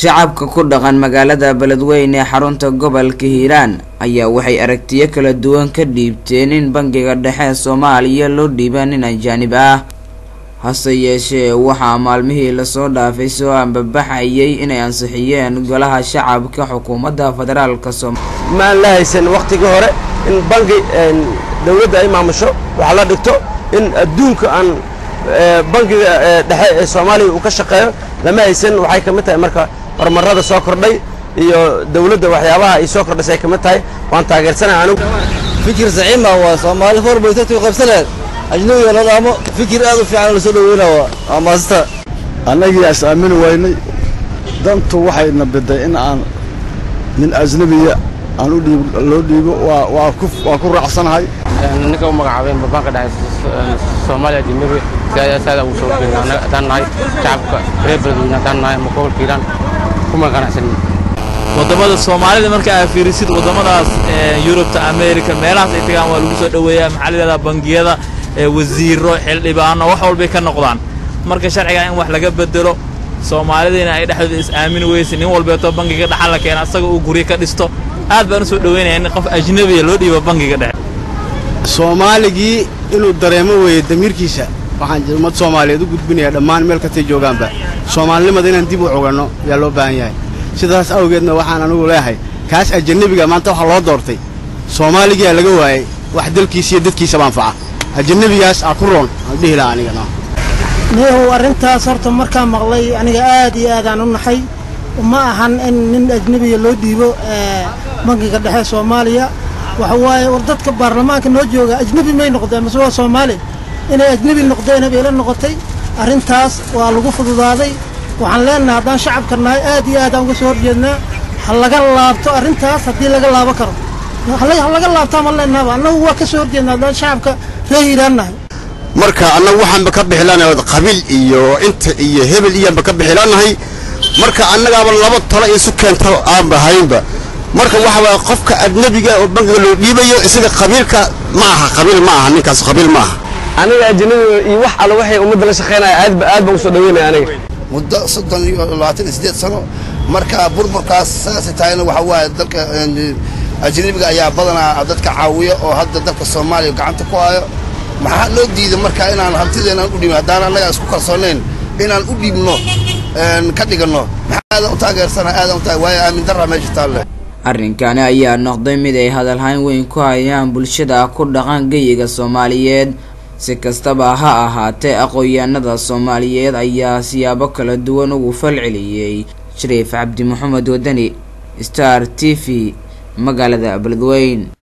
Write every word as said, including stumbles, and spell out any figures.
shacabka ku dhaqan magaalada beledweyne ee xarunta gobolka Hiiraan ayaa waxay aragtiyo kala duwan ka dhiibteen in bangiga dhexe ee Soomaaliya loo dhiibaan in ajaanib ah hase yeeshee waxa maalmihii la soo dhaafay soo ambabaxayay inay ansixiyeen golaha shacabka xukuumadda federaalka Soomaaliya ma lahaysan waqtiga hore in bangi dawladda ay maamusho waxa la dhigto in adduunka aan bangiga dhexe ee Soomaaliya uu ka shaqeeyo lama haysan waxay ka mid tahay marka marmarada soo kordhay iyo dawladda waxyaabaha ay soo kordhisay ka mid tahay waan taageersanahay anigu fikir zaciima waa Soomaali horbeysatay qabsanad ajnabiga la laamo fikir aad u fiican la soo dhaweynayo ama asta anaga yaas aamin weynay dantu waxay nabaday in aan min ajnabiga aan u dhiib loo dhiibo waa waa ku waa ku raacsanahay anaga oo magacaabeen bangiga dhexe Soomaaliya dimiray siyaasada uu soo geeyay tanay shacabka reebaduna tanay makool kiran kuma ganacsan wadamada Soomaalida marka ay fiirisid wadamadaas ee Yurubta Ameerika meelahaas ay tagaan waa lagu soo dhaweeyaa maxallada bangiyada ee wasiiro xildhibaano wax walba ka noqdaan marka sharciga in wax laga bedelo Soomaalidina ay dhaxdo is aamin weysin in walba to bangiga dhexe la keenay asaga uu guri ka dhisto aad baan soo dhaweynaa in qof ajnabi ah loo dhiibo bangiga dhexe Soomaaligi inuu dareemo weeyo damirkiisa waxaan jilmad Soomaaliyeed u gudbinaya dhamaan meel kasta joogaanba Soomaalnimada inaan dib u xogano yaa loo baahan yahay sidaas awgeedna waxaan anigu leeyahay kaas ajnabiga maanta waxa loo doortay Soomaaliga laga waayay wax dalkiisa iyo dadkiisa banfaca ajnabigaas aa ku roon aan dhihila aniga noo arintaas horta markaan maqlay aniga aad iyo aad aan u naxay ma ahan in nin ajnabiga loo dhiibo bangiga dhexe Soomaaliya waxa waayay dadka baarlamaanka noo jooga ajnabi may noqdeen masoo Soomaali إن أجنبي نقدين أبي لنا نقطي أرنتاس والوقوف ضدادي وعن لنا هذا شعب كنا آدي هذا وقصور جدنا حلقة الله بتو أرنتاس هدي لقى الله بكر حلقة حلقة الله بتعمل لنا وأنا هو كسور جدنا هذا شعب كهيرنا مركا أنا وحن بكبه لنا قبل إيو أنت إيو هبل إيو بكبه لنا هي مركا أنا قبل الله بطلع يسكن ترى عم بهايبه marka waxa waa qofka ajnabiga oo bangiga loo dhiibayo isaga qabiilka ma aha qabiil ma aha ninkaas qabiil ma aha aniga ajnabiga iyo wax alla waxay umada la shaqeynaya aad ba aad baan soo dhaweynaa aniga muddo saddex iyo labaatan sano marka burburkaas saasi taayna waxa waa dalka ajnabiga ayaa badanaa dadka caawiya oo hadda dalka Soomaaliya gacanta ku haayo maxaa loo diiday marka inaan hantideenan u dhigno hadaan anaga isku kalsoonayn inaan u dhigno een ka dhigno maxaa u taageersana aadan taay way aamin darra meeshta alle arrinkaani ayaa noqday mid ay hadal hayn weyn ku hayaan bulshada ku dhaqan geyiga Soomaaliyeed si kastaba ha ahaatee aqoonyahanada Soomaaliyeed ayaa siyaabo kala duwan ugu falceliyay Shariif Cabdi Maxamed Wadani Star T V magaalada Beledweyne.